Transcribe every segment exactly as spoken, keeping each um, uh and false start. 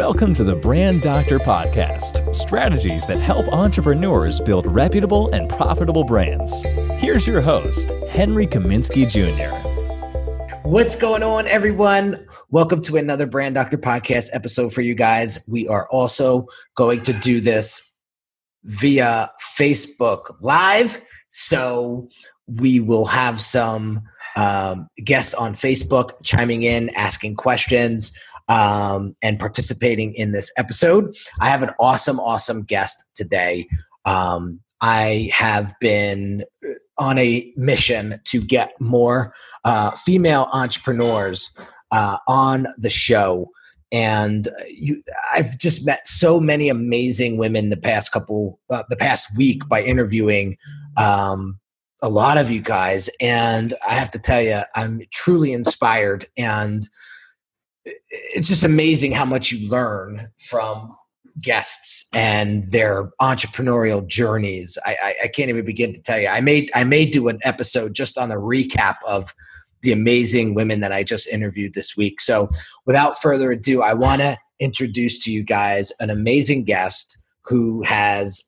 Welcome to the Brand Doctor Podcast, strategies that help entrepreneurs build reputable and profitable brands. Here's your host, Henry Kaminski Junior What's going on, everyone? Welcome to another Brand Doctor Podcast episode for you guys. We are also going to do this via Facebook Live, so we will have some um, guests on Facebook chiming in, asking questions, um, and participating in this episode. I have an awesome, awesome guest today. Um, I have been on a mission to get more uh, female entrepreneurs uh, on the show. And you, I've just met so many amazing women the past couple, uh, the past week by interviewing um, a lot of you guys. And I have to tell you, I'm truly inspired. And it's just amazing how much you learn from guests and their entrepreneurial journeys. I, I, I can't even begin to tell you. I may, I may do an episode just on the recap of the amazing women that I just interviewed this week. So without further ado, I want to introduce to you guys an amazing guest who has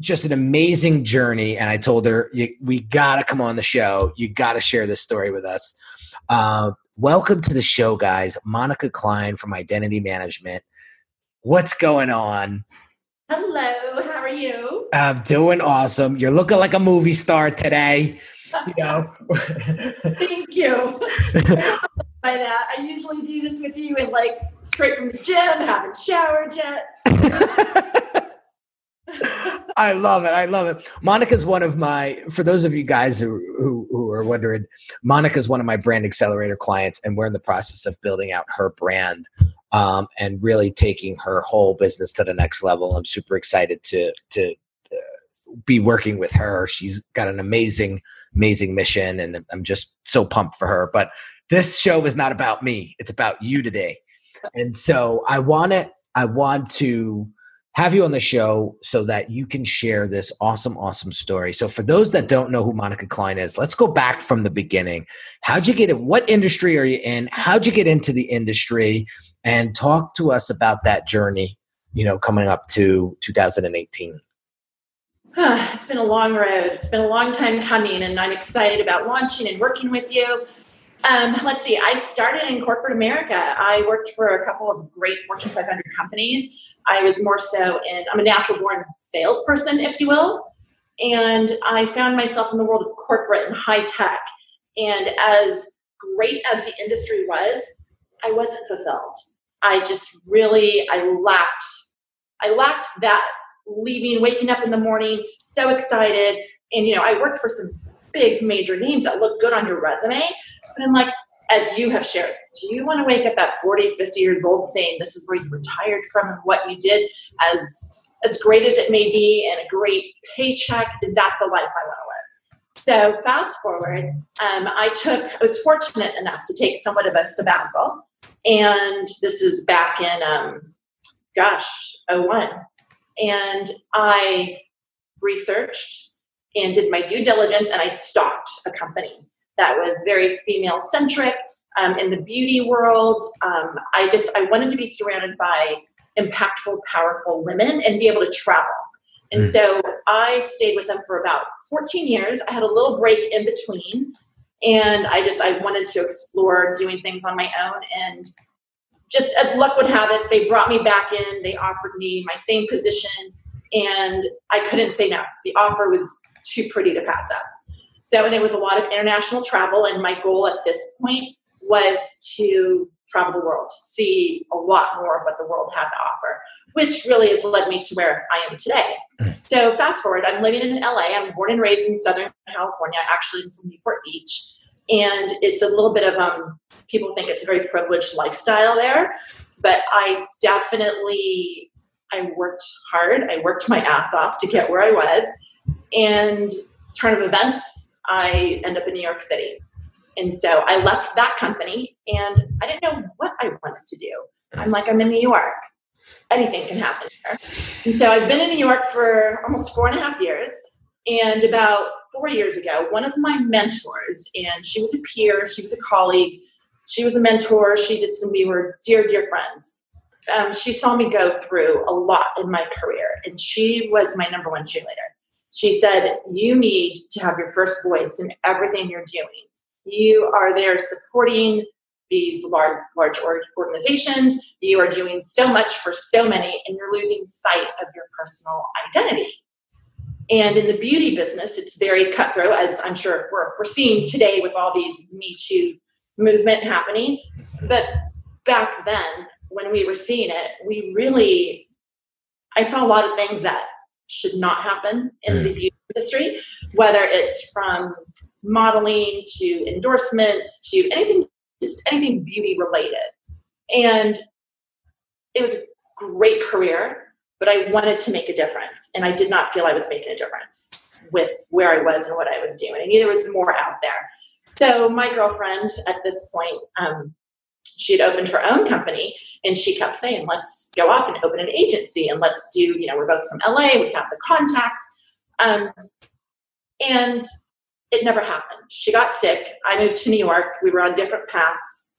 just an amazing journey. And I told her, we got to come on the show. You got to share this story with us. Uh, welcome to the show, guys. Monica Kline from Identity Management. What's going on? Hello. How are you? I'm doing awesome. You're looking like a movie star today. You know. Thank you. By that, I usually do this with you and like straight from the gym, haven't showered yet. I love it. I love it. Monica's one of my, for those of you guys who, who, who are wondering, Monica's one of my brand accelerator clients, and we're in the process of building out her brand um, and really taking her whole business to the next level. I'm super excited to, to, uh, be working with her. She's got an amazing, amazing mission, and I'm just so pumped for her. But this show is not about me. It's about you today. And so I want to, I want to have you on the show so that you can share this awesome, awesome story. So for those that don't know who Monica Kline is, let's go back from the beginning. How'd you get it? What industry are you in? How'd you get into the industry? And talk to us about that journey, you know, coming up to two thousand eighteen. Oh, it's been a long road. It's been a long time coming, and I'm excited about launching and working with you. Um, let's see. I started in corporate America. I worked for a couple of great Fortune five hundred companies. I was more so in, I'm a natural born salesperson, if you will. And I found myself in the world of corporate and high tech. And as great as the industry was, I wasn't fulfilled. I just really, I lacked, I lacked that. Leaving, waking up in the morning, so excited. And, you know, I worked for some big major names that look good on your resume. But I'm like, as you have shared, do you want to wake up at forty, fifty years old saying this is where you retired from and what you did, as as great as it may be, and a great paycheck? Is that the life I want to live? So fast forward, um, I took, I was fortunate enough to take somewhat of a sabbatical. And this is back in, um, gosh, oh one. And I researched and did my due diligence, and I stalked a company that was very female-centric um, in the beauty world. Um, I just I wanted to be surrounded by impactful, powerful women and be able to travel. And mm. so I stayed with them for about fourteen years. I had a little break in between, and I just I wanted to explore doing things on my own. And just as luck would have it, they brought me back in. They offered me my same position, and I couldn't say no. The offer was too pretty to pass up. So, and it was a lot of international travel, and my goal at this point was to travel the world, see a lot more of what the world had to offer, which really has led me to where I am today. So fast forward, I'm living in L A. I'm born and raised in Southern California. Actually, I'm from Newport Beach. And it's a little bit of, um, people think it's a very privileged lifestyle there, but I definitely, I worked hard. I worked my ass off to get where I was, and turn of events, I end up in New York City. And so I left that company, and I didn't know what I wanted to do. I'm like, I'm in New York. Anything can happen here. And so I've been in New York for almost four and a half years. And about four years ago, one of my mentors, and she was a peer, she was a colleague, she was a mentor, she just, and we were dear, dear friends. um, she saw me go through a lot in my career, and she was my number one cheerleader. She said, you need to have your first voice in everything you're doing. You are there supporting these large, large organizations. You are doing so much for so many, and you're losing sight of your personal identity. And in the beauty business, it's very cutthroat, as I'm sure we're, we're seeing today with all these Me Too movement happening. But back then, when we were seeing it, we really, I saw a lot of things that should not happen in mm. the beauty industry, whether it's from modeling to endorsements to anything, just anything beauty related. And it was a great career, but I wanted to make a difference, and I did not feel I was making a difference with where I was and what I was doing. I knew there was more out there. So my girlfriend at this point, um, she had opened her own company, and she kept saying, let's go off and open an agency, and let's do, you know, we're both from L A, we have the contacts. Um, and it never happened. She got sick. I moved to New York. We were on different paths.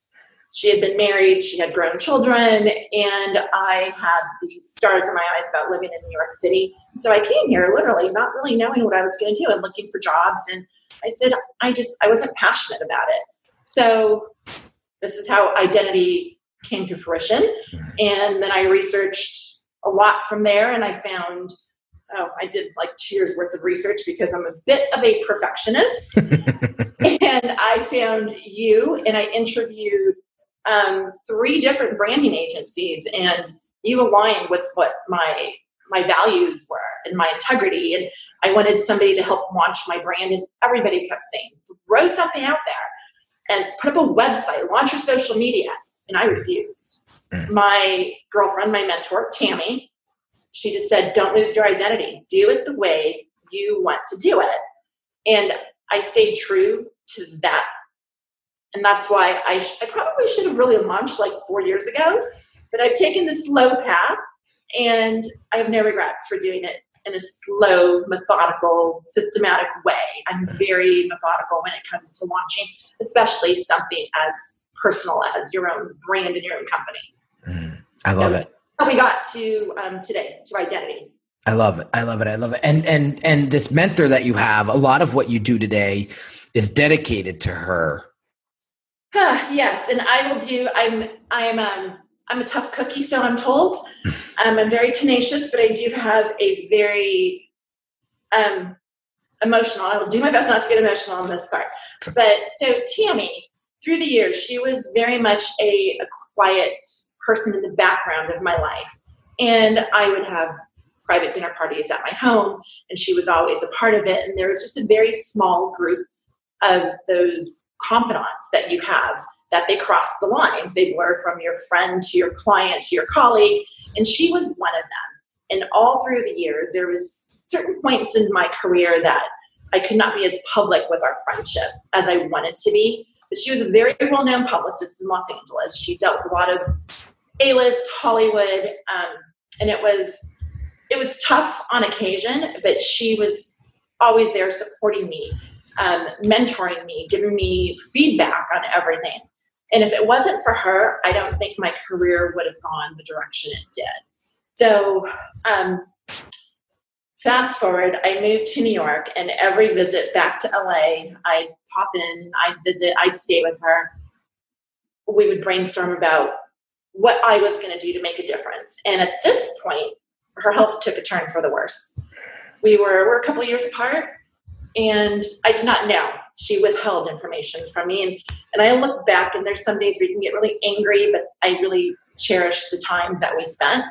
She had been married. She had grown children. And I had the stars in my eyes about living in New York City. And so I came here literally not really knowing what I was going to do and looking for jobs. And I said, I just, I wasn't passionate about it. So this is how identity came to fruition. And then I researched a lot from there, and I found, oh, I did like two years worth of research because I'm a bit of a perfectionist. And I found you, and I interviewed um, three different branding agencies, and you aligned with what my, my values were and my integrity. And I wanted somebody to help launch my brand, and everybody kept saying, throw something out there. And put up a website, launch your social media. And I refused. Mm. My girlfriend, my mentor, Tammy, she just said, don't lose your identity. Do it the way you want to do it. And I stayed true to that. And that's why I, sh- I probably should have really launched like four years ago. But I've taken the slow path, and I have no regrets for doing it in a slow, methodical, systematic way. I'm very methodical when it comes to launching, especially something as personal as your own brand and your own company. Mm, I love so, it. How we got to um, today, to identity. I love it. I love it. I love it. And, and, and this mentor that you have, a lot of what you do today is dedicated to her. Huh, yes. And I will do, I'm, I'm, um, I'm a tough cookie, so I'm told. Um, I'm very tenacious, but I do have a very um, emotional. I will do my best not to get emotional on this part. But so Tammy, through the years, she was very much a, a quiet person in the background of my life. And I would have private dinner parties at my home, and she was always a part of it. And there was just a very small group of those confidants that you have. That they cross the lines. They blur from your friend to your client to your colleague. And she was one of them. And all through the years, there was certain points in my career that I could not be as public with our friendship as I wanted to be. But she was a very well-known publicist in Los Angeles. She dealt with a lot of A-list Hollywood. Um, and it was, it was tough on occasion, but she was always there supporting me, um, mentoring me, giving me feedback on everything. And if it wasn't for her, I don't think my career would have gone the direction it did. So um, fast forward, I moved to New York, and every visit back to L A, I'd pop in, I'd visit, I'd stay with her. We would brainstorm about what I was going to do to make a difference. And at this point, her health took a turn for the worse. We were, we're a couple years apart, and I did not know. She withheld information from me. And, and I look back, and there's some days where you can get really angry, but I really cherish the times that we spent.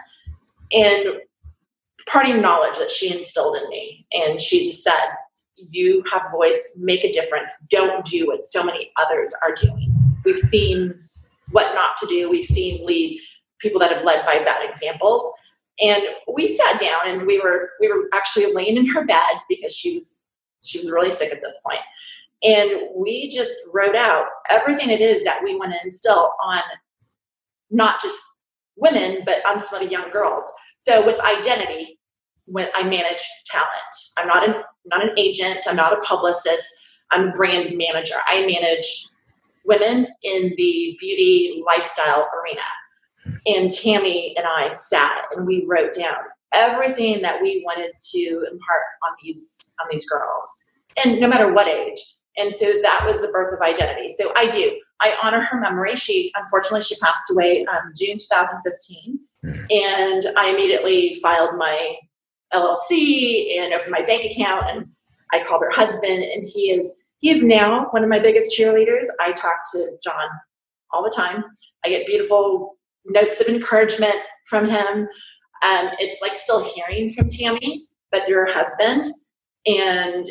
And parting knowledge that she instilled in me. And she just said, you have voice, make a difference. Don't do what so many others are doing. We've seen what not to do. We've seen lead people that have led by bad examples. And we sat down, and we were, we were actually laying in her bed because she was, she was really sick at this point. And we just wrote out everything it is that we want to instill on not just women, but on some of the young girls. So with identity, when I manage talent, I'm not an, not an agent. I'm not a publicist. I'm a brand manager. I manage women in the beauty lifestyle arena. And Tammy and I sat and we wrote down everything that we wanted to impart on these on these girls, and no matter what age. And so that was the birth of Identity. So I do. I honor her memory. She, unfortunately, she passed away um, June two thousand fifteen. And I immediately filed my L L C and opened my bank account, and I called her husband, and he is he is now one of my biggest cheerleaders. I talk to John all the time. I get beautiful notes of encouragement from him. Um, it's like still hearing from Tammy, but through her husband, and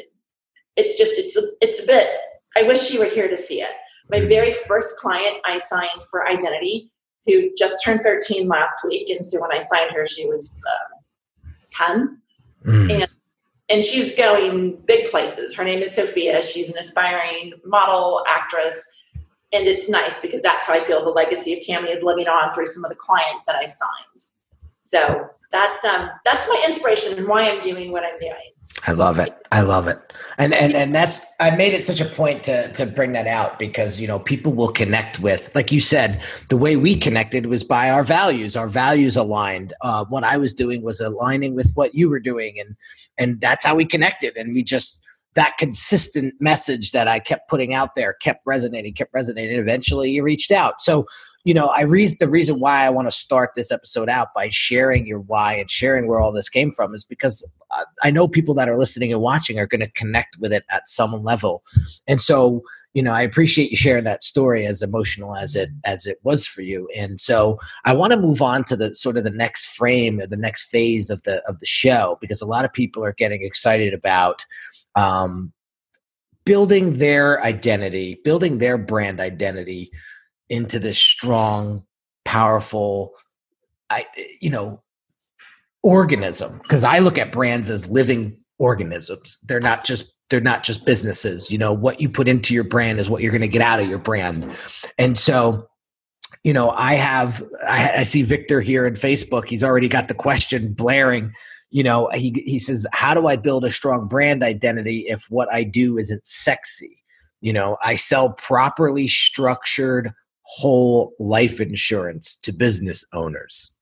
it's just it's a, it's a bit. I wish she were here to see it. My very first client I signed for Identity, who just turned thirteen last week. And so when I signed her, she was um, ten. Mm. And, and she's going big places. Her name is Sophia. She's an aspiring model, actress. And it's nice because that's how I feel the legacy of Tammy is living on through some of the clients that I've signed. So that's um, that's my inspiration and why I'm doing what I'm doing. I love it. I love it. And, and, and that's, I made it such a point to, to bring that out because, you know, people will connect with, like you said, the way we connected was by our values, our values aligned. Uh, what I was doing was aligning with what you were doing. And, and that's how we connected. And we just, that consistent message that I kept putting out there kept resonating, kept resonating. Eventually you reached out. So, you know, I reason the reason why I want to start this episode out by sharing your why and sharing where all this came from is because I know people that are listening and watching are going to connect with it at some level. And so, you know, I appreciate you sharing that story, as emotional as it, as it was for you. And so I want to move on to the sort of the next frame or the next phase of the, of the show, because a lot of people are getting excited about, um, building their identity, building their brand identity into this strong, powerful, I, you know, organism, because I look at brands as living organisms. They're not just they're not just businesses. You know, what you put into your brand is what you're going to get out of your brand. And so, you know, I have I, I see Victor here in Facebook. He's already got the question blaring. You know, he he says, "How do I build a strong brand identity if what I do isn't sexy?" You know, I sell properly structured whole life insurance to business owners.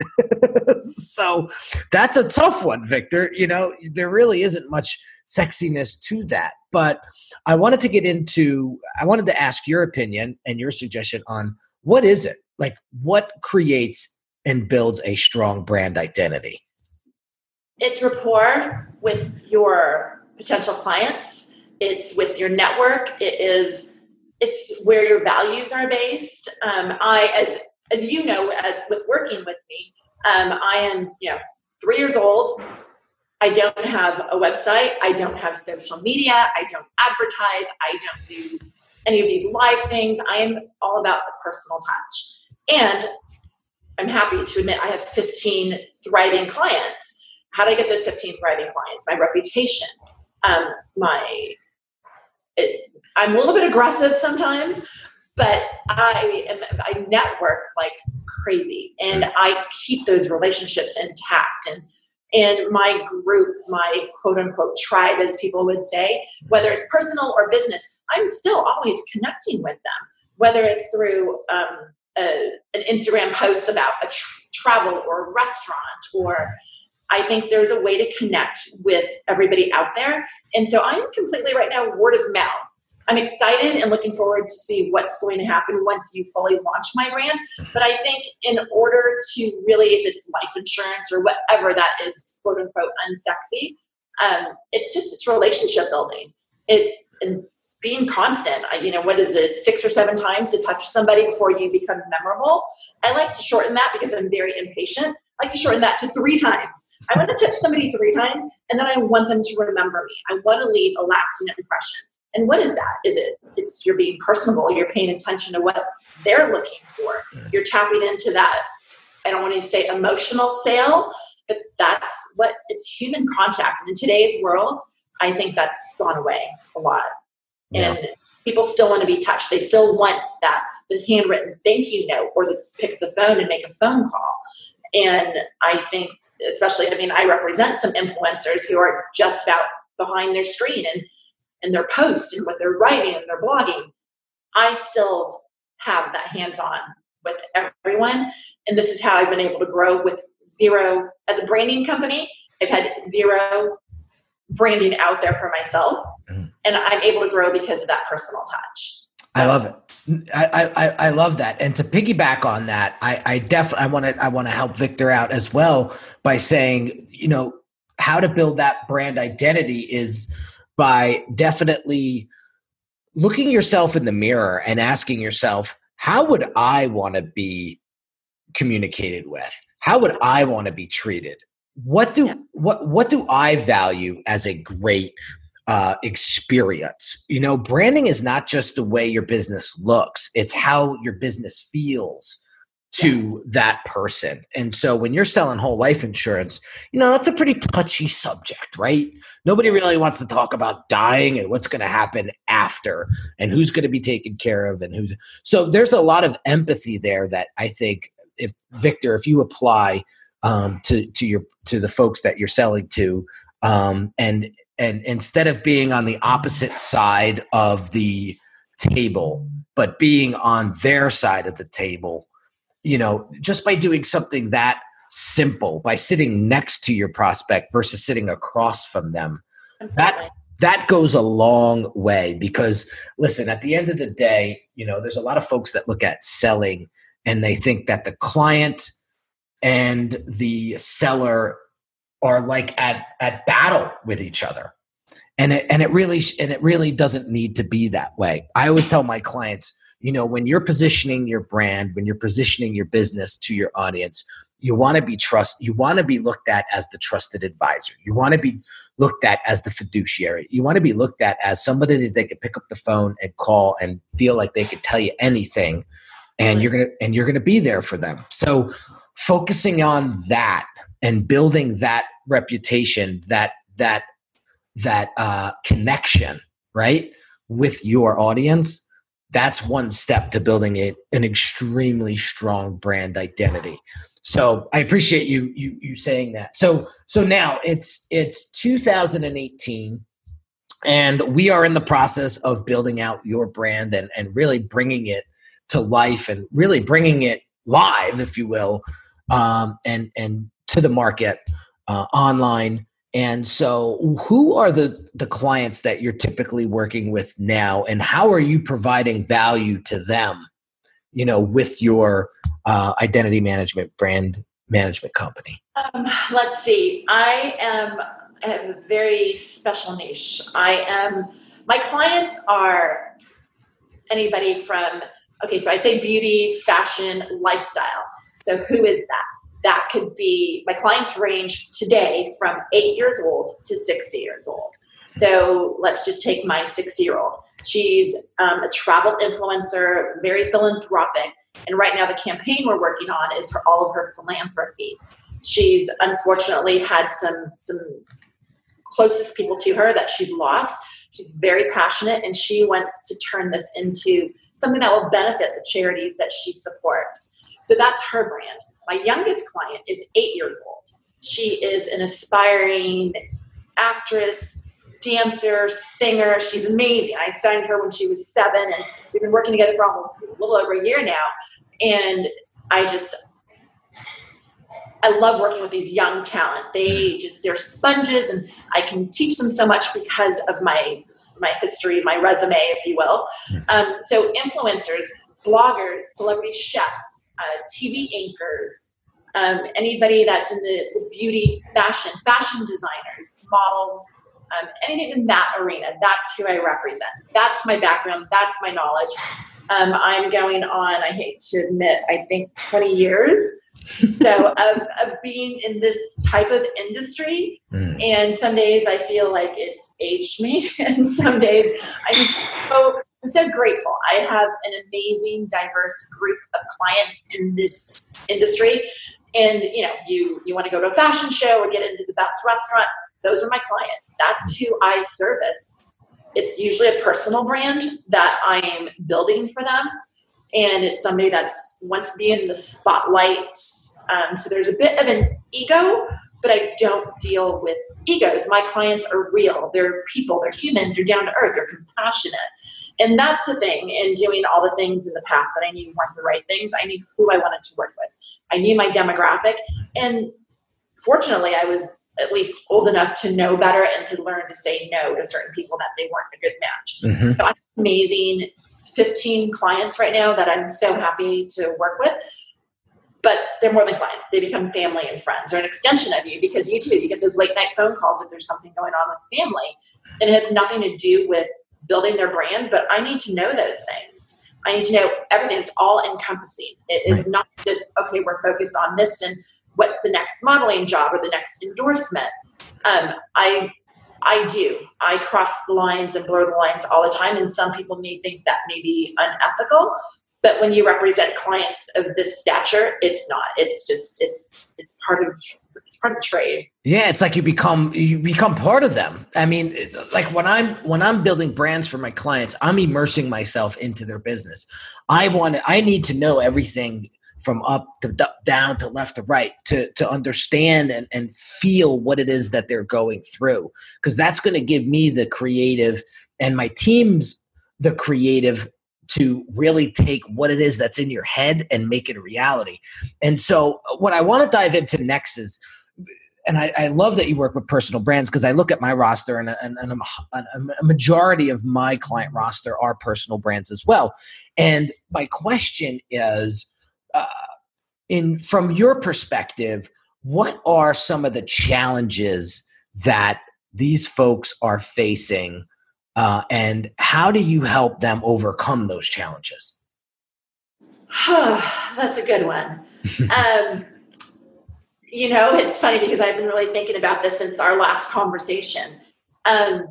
So that's a tough one, Victor. You know, there really isn't much sexiness to that. But I wanted to get into, I wanted to ask your opinion and your suggestion on what is it? Like, what creates and builds a strong brand identity? It's rapport with your potential clients. It's with your network. It is It's where your values are based. Um, I, as as you know, as with working with me, um, I am, you know, three years old. I don't have a website. I don't have social media. I don't advertise. I don't do any of these live things. I am all about the personal touch. And I'm happy to admit I have fifteen thriving clients. How do I get those fifteen thriving clients? My reputation, um, my... It, I'm a little bit aggressive sometimes, but I am, I network like crazy, and I keep those relationships intact. And and my group, my quote unquote tribe, as people would say, whether it's personal or business, I'm still always connecting with them. Whether it's through um, a, an Instagram post about a tr- travel or a restaurant, or I think there's a way to connect with everybody out there. And so I'm completely right now word of mouth. I'm excited and looking forward to see what's going to happen once you fully launch my brand. But I think in order to really, if it's life insurance or whatever that is, quote unquote, unsexy, um, it's just, it's relationship building. It's and being constant. I, you know, what is it? Six or seven times to touch somebody before you become memorable. I like to shorten that because I'm very impatient. I like to shorten that to three times. I want to touch somebody three times, and then I want them to remember me. I want to leave a lasting impression. And what is that? Is it, it's you're being personable. You're paying attention to what they're looking for. You're tapping into that. I don't want to say emotional sale, but that's what it's human contact. And in today's world, I think that's gone away a lot. Yeah. And people still want to be touched. They still want that, the handwritten thank you note, or the pick the phone and make a phone call. And I think, especially, I mean, I represent some influencers who are just about behind their screen and, and their posts and what they're writing and their blogging. I still have that hands-on with everyone. And this is how I've been able to grow with zero. As a branding company, I've had zero branding out there for myself. Mm-hmm. And I'm able to grow because of that personal touch. I love it. I, I I love that. And to piggyback on that, I, I definitely I want to I want to help Victor out as well by saying, you know, how to build that brand identity is by definitely looking yourself in the mirror and asking yourself, how would I want to be communicated with? How would I want to be treated? What do yeah. what what do I value as a great Uh, experience? You know, branding is not just the way your business looks, it's how your business feels to yes. that person. And so when you're selling whole life insurance, you know, that's a pretty touchy subject, right? Nobody really wants to talk about dying and what's going to happen after and who's going to be taken care of and who's. So there's a lot of empathy there that I think if Victor, if you apply um, to, to your, to the folks that you're selling to um, and, And instead of being on the opposite side of the table, but being on their side of the table, you know, just by doing something that simple, by sitting next to your prospect versus sitting across from them, that that goes a long way. Because listen, at the end of the day, you know, there's a lot of folks that look at selling and they think that the client and the seller are like at, at battle with each other. And it, and it really, and it really doesn't need to be that way. I always tell my clients, you know, when you're positioning your brand, when you're positioning your business to your audience, you want to be trust. You want to be looked at as the trusted advisor. You want to be looked at as the fiduciary. You want to be looked at as somebody that they could pick up the phone and call and feel like they could tell you anything. And you're going to, and you're going to be there for them. So focusing on that and building that reputation, that that that uh, connection, right, with your audience, that's one step to building a, an extremely strong brand identity. So I appreciate you you you saying that. So so now it's it's two thousand eighteen, and we are in the process of building out your brand and and really bringing it to life and really bringing it live, if you will, um, and and to the market uh, online. And so who are the, the clients that you're typically working with now, and how are you providing value to them, you know, with your uh, identity management, brand management company? Um, let's see. I am I have a very special niche. I am, my clients are anybody from, okay, so I say beauty, fashion, lifestyle. So who is that? That could be, my clients range today from eight years old to sixty years old. So let's just take my sixty-year-old. She's um, a travel influencer, very philanthropic. And right now the campaign we're working on is for all of her philanthropy. She's unfortunately had some, some closest people to her that she's lost. She's very passionate, and she wants to turn this into something that will benefit the charities that she supports. So that's her brand. My youngest client is eight years old. She is an aspiring actress, dancer, singer. She's amazing. I signed her when she was seven, and we've been working together for almost a little over a year now. And I just, I love working with these young talent. They just, they're sponges, and I can teach them so much because of my, my history, my resume, if you will. Um, so influencers, bloggers, celebrity chefs, Uh, T V anchors, um, anybody that's in the, the beauty, fashion, fashion designers, models, um, anything in that arena. That's who I represent. That's my background. That's my knowledge. Um, I'm going on, I hate to admit, I think twenty years so of, of being in this type of industry. Mm. And some days I feel like it's aged me. And some days I'm so... I'm so grateful. I have an amazing, diverse group of clients in this industry. And, you know, you, you want to go to a fashion show or get into the best restaurant. Those are my clients. That's who I service. It's usually a personal brand that I am building for them. And it's somebody that's wants to be in the spotlight. Um, so there's a bit of an ego, but I don't deal with egos. My clients are real. They're people. They're humans. They're down to earth. They're compassionate. And that's the thing in doing all the things in the past that I knew weren't the right things. I knew who I wanted to work with. I knew my demographic. And fortunately, I was at least old enough to know better and to learn to say no to certain people that they weren't a good match. Mm-hmm. So I have amazing fifteen clients right now that I'm so happy to work with. But they're more than clients. They become family and friends. They're an extension of you because you too, you get those late night phone calls if there's something going on with family. And it has nothing to do with building their brand, but I need to know those things. I need to know everything. It's all encompassing. It is not just, okay, we're focused on this and what's the next modeling job or the next endorsement. Um, I I do. I cross the lines and blur the lines all the time. And some people may think that may be unethical. But when you represent clients of this stature, it's not. It's just it's it's part of it's part of trade. Yeah, it's like you become you become part of them. I mean, like when I'm when I'm building brands for my clients, I'm immersing myself into their business. I want I need to know everything from up to down to left to right to to understand and and feel what it is that they're going through, because that's going to give me the creative and my team's the creative to really take what it is that's in your head and make it a reality. And so what I want to dive into next is, and I, I love that you work with personal brands, because I look at my roster and, and, and a, a majority of my client roster are personal brands as well. And my question is, uh, in from your perspective, what are some of the challenges that these folks are facing? Uh, and how do you help them overcome those challenges? Oh, that's a good one. um, you know, it's funny because I've been really thinking about this since our last conversation. Um,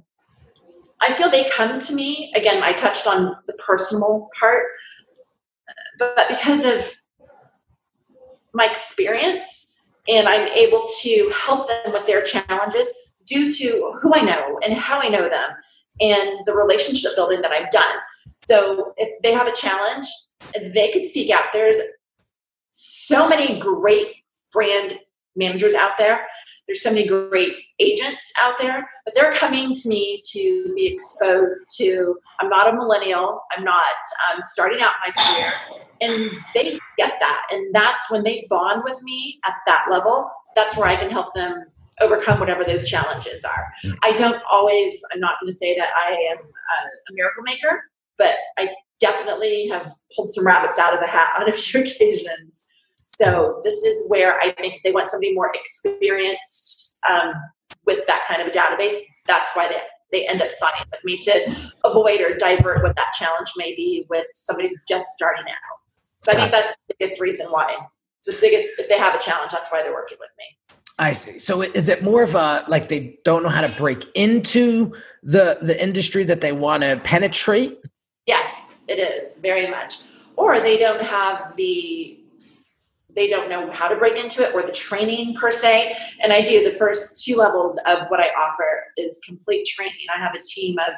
I feel they come to me, again, I touched on the personal part, but because of my experience and I'm able to help them with their challenges due to who I know and how I know them, and the relationship building that I've done. So if they have a challenge, they could seek out. There's so many great brand managers out there. There's so many great agents out there, but they're coming to me to be exposed to, I'm not a millennial. I'm not um, starting out my career. And they get that. And that's when they bond with me at that level. That's where I can help them overcome whatever those challenges are. I don't always, I'm not going to say that I am a, a miracle maker, but I definitely have pulled some rabbits out of a hat on a few occasions. So this is where I think they want somebody more experienced um, with that kind of a database. That's why they, they end up signing with me, to avoid or divert what that challenge may be with somebody just starting out. So I think that's the biggest reason why. The biggest, if they have a challenge, that's why they're working with me. I see. So is it more of a, like they don't know how to break into the, the industry that they want to penetrate? Yes, it is very much. Or they don't have the, they don't know how to break into it or the training per se. And I do. The first two levels of what I offer is complete training. I have a team of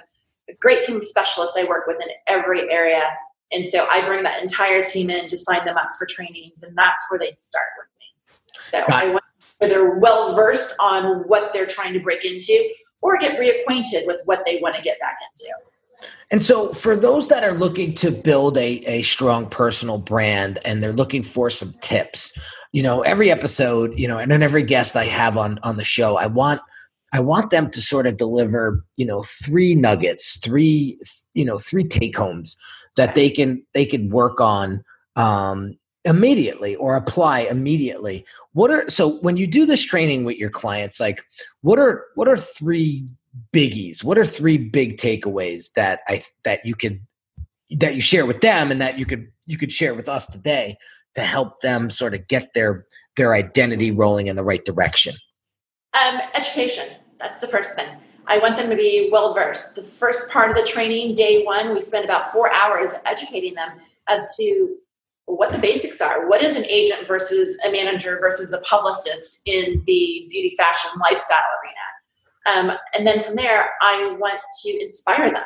a great team of specialists I work with in every area. And so I bring that entire team in to sign them up for trainings, and that's where they start with me. So Got I want they're well-versed on what they're trying to break into or get reacquainted with what they want to get back into. And so for those that are looking to build a, a strong personal brand and they're looking for some tips, you know, every episode, you know, and then every guest I have on, on the show, I want, I want them to sort of deliver, you know, three nuggets, three, you know, three take homes that they can, they can work on, um, immediately or apply immediately. What are, so when you do this training with your clients, like what are, what are three biggies? What are three big takeaways that I, that you could, that you share with them and that you could, you could share with us today to help them sort of get their, their identity rolling in the right direction? Um, education. That's the first thing. I want them to be well-versed. The first part of the training, day one, we spend about four hours educating them as to what the basics are. What is an agent versus a manager versus a publicist in the beauty, fashion, lifestyle arena? Um, and then from there, I want to inspire them.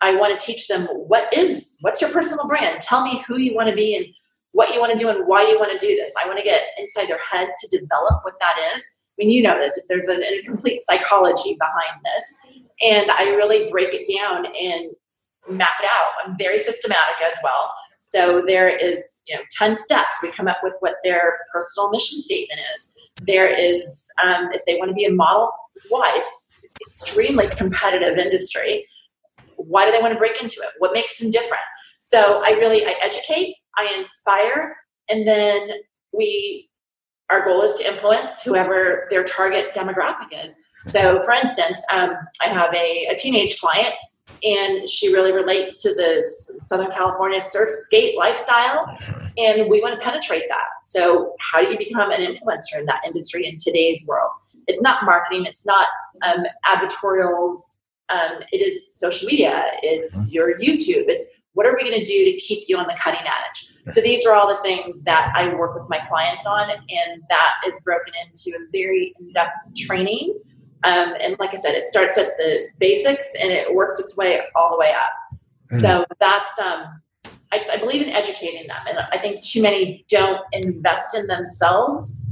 I want to teach them what is, what's your personal brand? Tell me who you want to be and what you want to do and why you want to do this. I want to get inside their head to develop what that is. I mean, you know this, if there's a, a complete psychology behind this, and I really break it down and map it out. I'm very systematic as well. So there is, you know, ten steps. We come up with what their personal mission statement is. There is, um, if they want to be a model, why? It's an extremely competitive industry. Why do they want to break into it? What makes them different? So I really, I educate, I inspire, and then we, our goal is to influence whoever their target demographic is. So for instance, um, I have a, a teenage client, and she really relates to the Southern California surf skate lifestyle, and we want to penetrate that. So how do you become an influencer in that industry in today's world? It's not marketing. It's not um, advertorials. Um, it is social media. It's your YouTube. It's what are we going to do to keep you on the cutting edge? So these are all the things that I work with my clients on, and that is broken into a very in-depth training. Um, and like I said, it starts at the basics and it works its way all the way up. Mm. So that's, um, I, I believe in educating them. And I think too many don't invest in themselves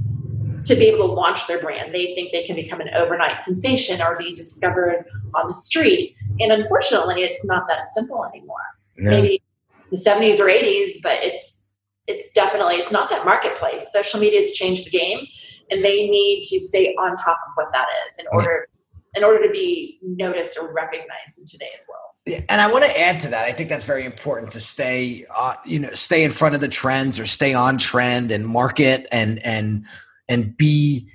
to be able to launch their brand. They think they can become an overnight sensation or be discovered on the street. And unfortunately, it's not that simple anymore. No. Maybe the seventies or eighties, but it's, it's definitely, it's not that marketplace. Social media has changed the game. And they need to stay on top of what that is in order in order to be noticed or recognized in today's world. Yeah, and I want to add to that. I think that's very important to stay, uh, you know, stay in front of the trends or stay on trend and market and and and be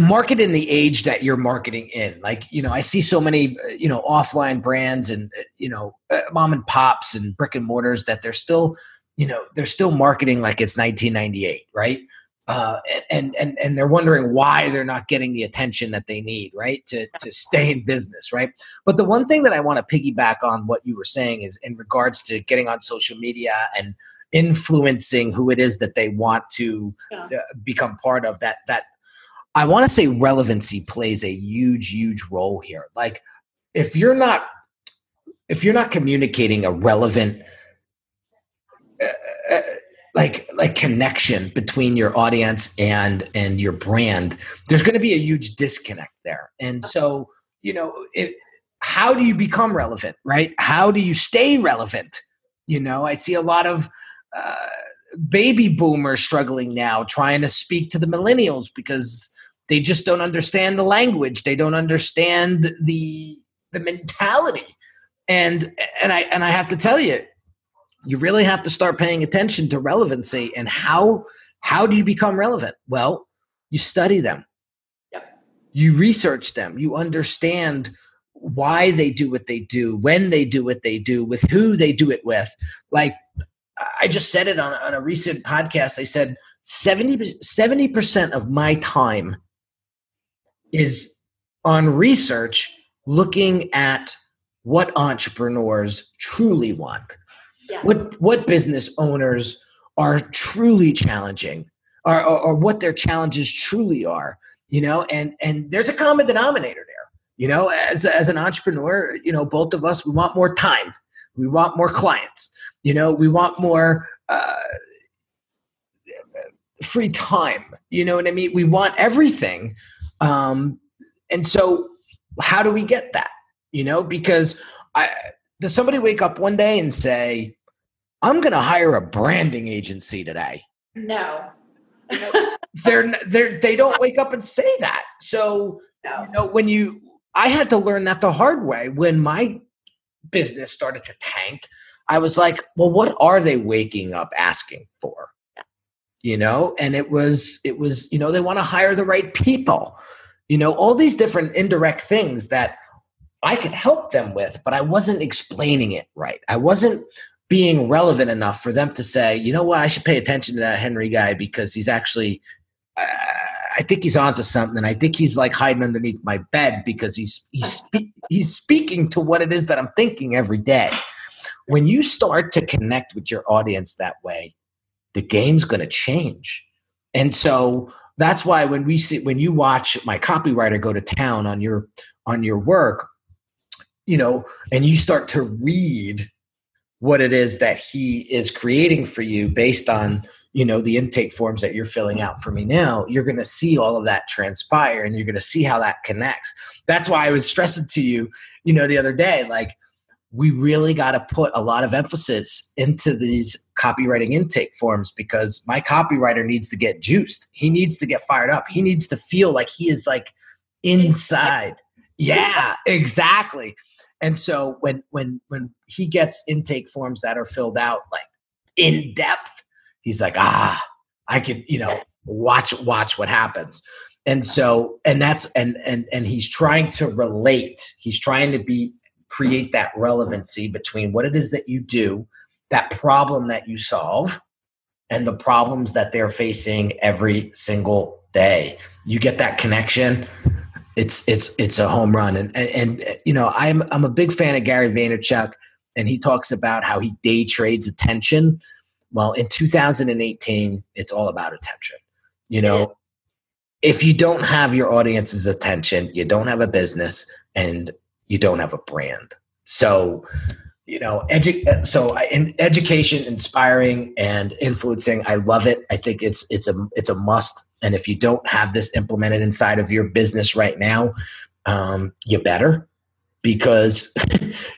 market in the age that you're marketing in. Like, you know, I see so many, you know, offline brands and, you know, mom and pops and brick and mortars that they're still, you know, they're still marketing like it's nineteen ninety-eight, right? Uh, and, and, and they're wondering why they're not getting the attention that they need, right, to, to stay in business, right? But the one thing that I want to piggyback on what you were saying is in regards to getting on social media and influencing who it is that they want to yeah. uh, become part of, that, that I want to say relevancy plays a huge, huge role here. Like if you're not, if you're not communicating a relevant uh, uh, like like connection between your audience and and your brand, there's going to be a huge disconnect there. And so, you know, it, how do you become relevant, right? How do you stay relevant? You know, I see a lot of uh, baby boomers struggling now trying to speak to the millennials because they just don't understand the language. They don't understand the the mentality. And and I and I have to tell you, you really have to start paying attention to relevancy and how, how do you become relevant? Well, you study them, yep. You research them, you understand why they do what they do, when they do what they do, with who they do it with. Like I just said it on, on a recent podcast. I said seventy percent of my time is on research, looking at what entrepreneurs truly want. Yes. What what business owners are truly challenging, or, or, or what their challenges truly are, you know, and and there's a common denominator there, you know, as as an entrepreneur, you know, both of us, we want more time, we want more clients, you know, we want more uh, free time, you know what I mean? We want everything. Um, and so how do we get that, you know, because I, does somebody wake up one day and say, I'm going to hire a branding agency today? No. they're, they're, they don't wake up and say that. So, no. You know, when you, I had to learn that the hard way when my business started to tank, I was like, well, what are they waking up asking for? Yeah. You know, and it was, it was, you know, they want to hire the right people, you know, all these different indirect things that I could help them with, but I wasn't explaining it right. I wasn't being relevant enough for them to say, you know what, I should pay attention to that Henry guy because he's actually, uh, I think he's onto something. And I think he's like hiding underneath my bed because he's, he's, spe- he's speaking to what it is that I'm thinking every day. When you start to connect with your audience that way, the game's going to change. And so that's why when we see, when you watch my copywriter go to town on your, on your work, you know, and you start to read what it is that he is creating for you based on, you know, the intake forms that you're filling out for me now, you're going to see all of that transpire and you're going to see how that connects. That's why I was stressing to you, you know, the other day, like we really got to put a lot of emphasis into these copywriting intake forms, because my copywriter needs to get juiced. He needs to get fired up. He needs to feel like he is like inside. Yeah, exactly. And so when when when he gets intake forms that are filled out like in depth, he's like, ah, I could, you know, watch watch what happens. And so, and that's, and and and he's trying to relate. He's trying to be create that relevancy between what it is that you do, that problem that you solve, and the problems that they're facing every single day. You get that connection. It's, it's, it's a home run. And, and, and you know, I'm, I'm a big fan of Gary Vaynerchuk, and he talks about how he day trades attention. Well, in two thousand eighteen, it's all about attention. You know, if you don't have your audience's attention, you don't have a business, and you don't have a brand. So, you know, edu- so I, in education, inspiring and influencing, I love it. I think it's it's a it's a must. And if you don't have this implemented inside of your business right now, um, you better, because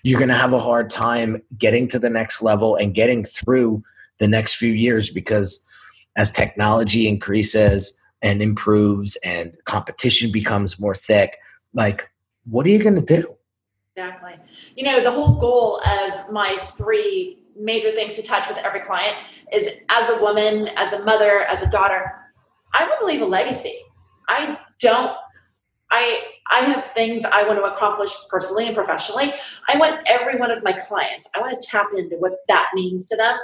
you're going to have a hard time getting to the next level and getting through the next few years, because as technology increases and improves and competition becomes more thick, like, what are you going to do? Exactly. You know, the whole goal of my three major things to touch with every client is, as a woman, as a mother, as a daughter, I want to leave a legacy. I don't, I, I have things I want to accomplish personally and professionally. I want every one of my clients, I want to tap into what that means to them.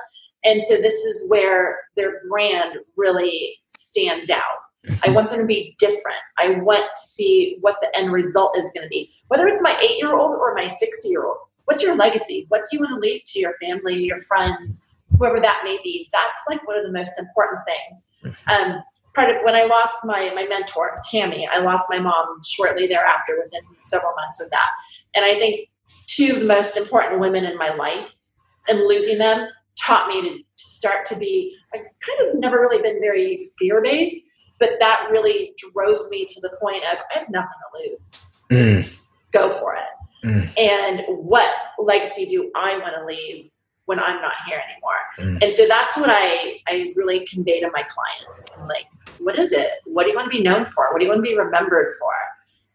And so this is where their brand really stands out. I want them to be different. I want to see what the end result is going to be. Whether it's my eight-year-old or my sixty-year-old, what's your legacy? What do you want to leave to your family, your friends, whoever that may be? That's like one of the most important things. Um, part of when I lost my, my mentor, Tammy, I lost my mom shortly thereafter, within several months of that. And I think two of the most important women in my life, and losing them taught me to start to be, I've kind of never really been very fear-based, but that really drove me to the point of, I have nothing to lose. Mm. Go for it. Mm. And what legacy do I want to leave when I'm not here anymore? Mm. And so that's what I, I really convey to my clients. I'm like, what is it? What do you want to be known for? What do you want to be remembered for?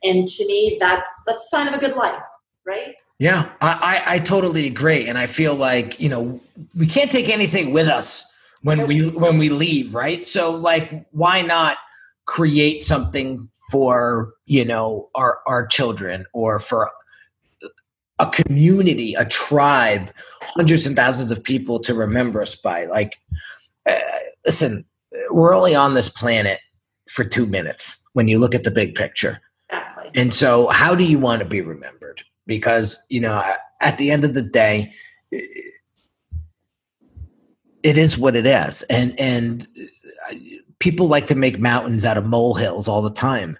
And to me, that's, that's a sign of a good life, right? Yeah, I, I, I totally agree. And I feel like, you know, we can't take anything with us when we when we leave, right? So like, why not create something for, you know, our our children, or for a community, a tribe, hundreds and thousands of people to remember us by? Like, uh, listen, we're only on this planet for two minutes when you look at the big picture. Exactly. And so how do you want to be remembered? Because, you know, at the end of the day, it, It is what it is. And and people like to make mountains out of molehills all the time.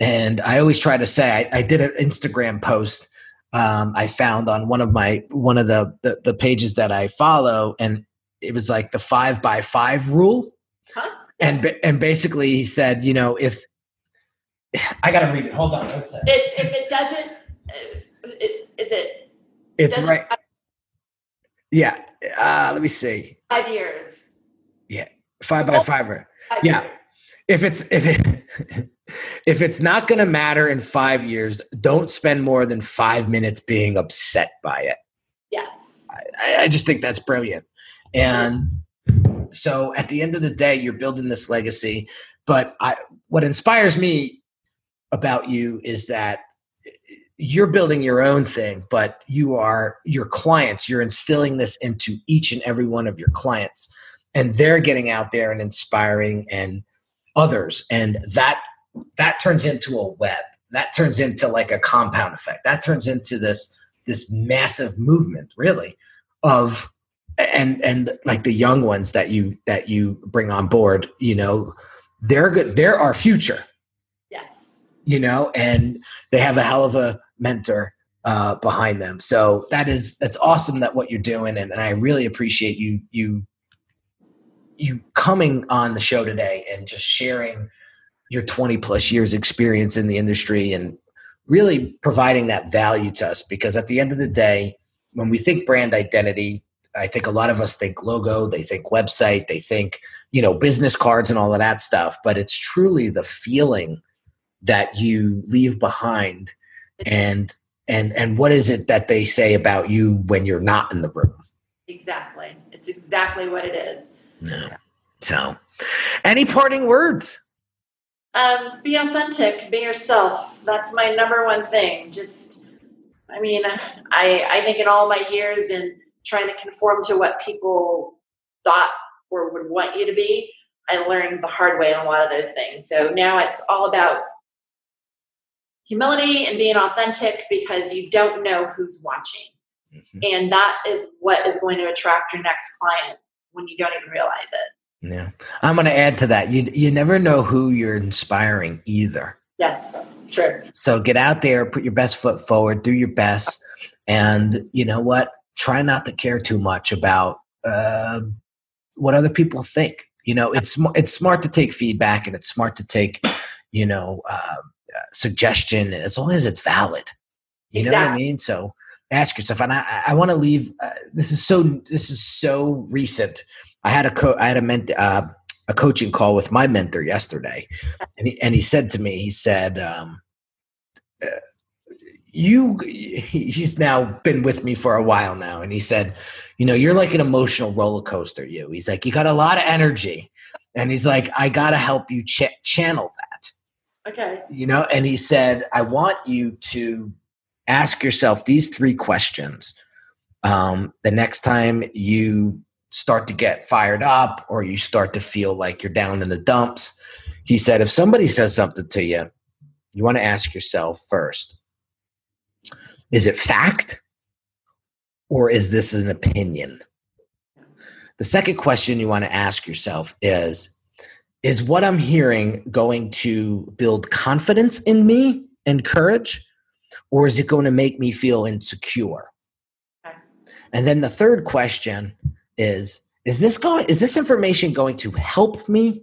And I always try to say, I, I did an Instagram post um, I found on one of my, one of the, the, the pages that I follow. And it was like the five by five rule. Huh? And, and basically he said, you know, if I got to read it, hold on. One second. If, if it doesn't, it, is it? It's doesn't, right. Yeah. Uh, let me see. Five years. Yeah. Five by five. five yeah. Years. If it's, if it, if it's not going to matter in five years, don't spend more than five minutes being upset by it. Yes. I, I just think that's brilliant. And so at the end of the day, you're building this legacy, but I, what inspires me about you is that you're building your own thing, but you are your clients. You're instilling this into each and every one of your clients, and they're getting out there and inspiring and others. And that, that turns into a web. That turns into like a compound effect. That turns into this, this massive movement really of, and, and like the young ones that you, that you bring on board, you know, they're good. They're our future, you know, and they have a hell of a mentor uh, behind them. So that is, that's awesome that what you're doing. And, and I really appreciate you, you, you coming on the show today and just sharing your twenty plus years experience in the industry and really providing that value to us, because at the end of the day, when we think brand identity, I think a lot of us think logo, they think website, they think, you know, business cards and all of that stuff. But it's truly the feeling that you leave behind, and and and what is it that they say about you when you're not in the room? Exactly. It's exactly what it is. No. So, any parting words? Um, be authentic, be yourself. That's my number one thing. Just, I mean, I, I think in all my years and trying to conform to what people thought or would want you to be, I learned the hard way on a lot of those things. So now it's all about humility and being authentic, because you don't know who's watching. Mm-hmm. And that is what is going to attract your next client when you don't even realize it. Yeah. I'm going to add to that. You, you never know who you're inspiring either. Yes, true. So get out there, put your best foot forward, do your best. And you know what? Try not to care too much about uh, what other people think. You know, it's it's smart to take feedback, and it's smart to take, you know, uh, suggestion, as long as it's valid. You exactly. know what I mean? So ask yourself. And I, I want to leave. Uh, this is so. This is so recent. I had a co- I had a ment- uh, a coaching call with my mentor yesterday, and he, and he said to me, he said, um, uh, "You." He's now been with me for a while now, and he said, "You know, you're like an emotional roller coaster. You." He's like, "You got a lot of energy," and he's like, "I gotta help you ch- channel that." Okay. You know, and he said, "I want you to ask yourself these three questions um, the next time you start to get fired up or you start to feel like you're down in the dumps." He said, if somebody says something to you, you want to ask yourself first, is it fact or is this an opinion? The second question you want to ask yourself is, is what I'm hearing going to build confidence in me and courage, or is it going to make me feel insecure? Okay. And then the third question is, is this going, is this information going to help me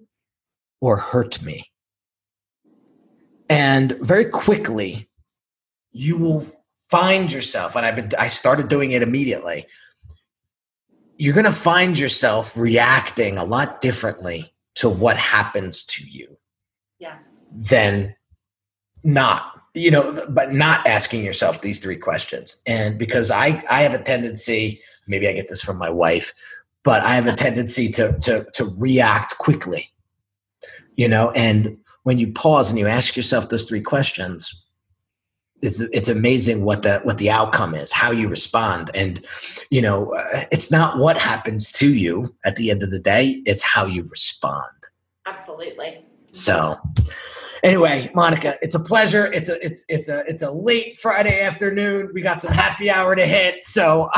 or hurt me? And very quickly, you will find yourself, and I've been, I started doing it immediately, you're going to find yourself reacting a lot differently to what happens to you. Yes. Than not. You know, but not asking yourself these three questions. And because I, I have a tendency, maybe I get this from my wife, but I have a tendency to, to, to react quickly, you know, and when you pause and you ask yourself those three questions, it's, it's amazing what the, what the outcome is, how you respond. And, you know, uh, it's not what happens to you at the end of the day, it's how you respond. Absolutely. So anyway, Monica, it's a pleasure. It's a, it's, it's a, it's a late Friday afternoon. We got some happy hour to hit. So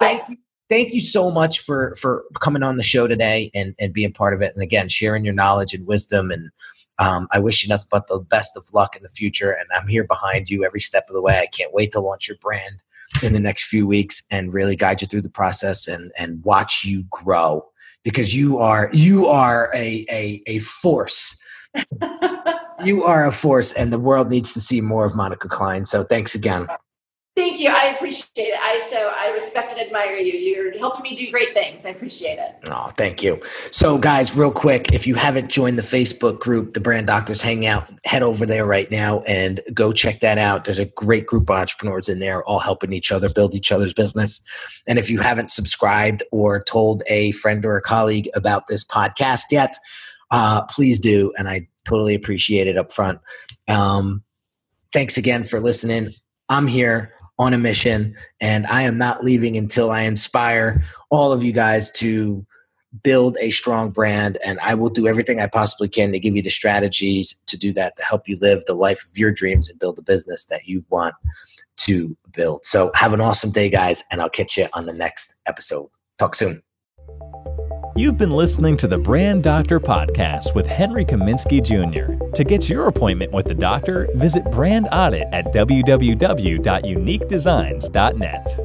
thank you. Thank you so much for, for coming on the show today and, and being part of it. And again, sharing your knowledge and wisdom. And um, I wish you nothing but the best of luck in the future. And I'm here behind you every step of the way. I can't wait to launch your brand in the next few weeks and really guide you through the process and, and watch you grow. Because you are you are a a, a force. You are a force, and the world needs to see more of Monica Kline. So thanks again. Thank you. I appreciate it. I so I respect and admire you. You're helping me do great things. I appreciate it. Oh, thank you. So guys, real quick, if you haven't joined the Facebook group, The Brand Doctors Hangout, head over there right now and go check that out. There's a great group of entrepreneurs in there, all helping each other build each other's business. And if you haven't subscribed or told a friend or a colleague about this podcast yet, uh, please do. And I totally appreciate it up front. Um, thanks again for listening. I'm here on a mission, and I am not leaving until I inspire all of you guys to build a strong brand. And I will do everything I possibly can to give you the strategies to do that, to help you live the life of your dreams and build the business that you want to build. So have an awesome day, guys, and I'll catch you on the next episode. Talk soon. You've been listening to The Brand Doctor Podcast with Henry Kaminski Junior To get your appointment with the doctor, visit Brand Audit at w w w dot unique designs dot net.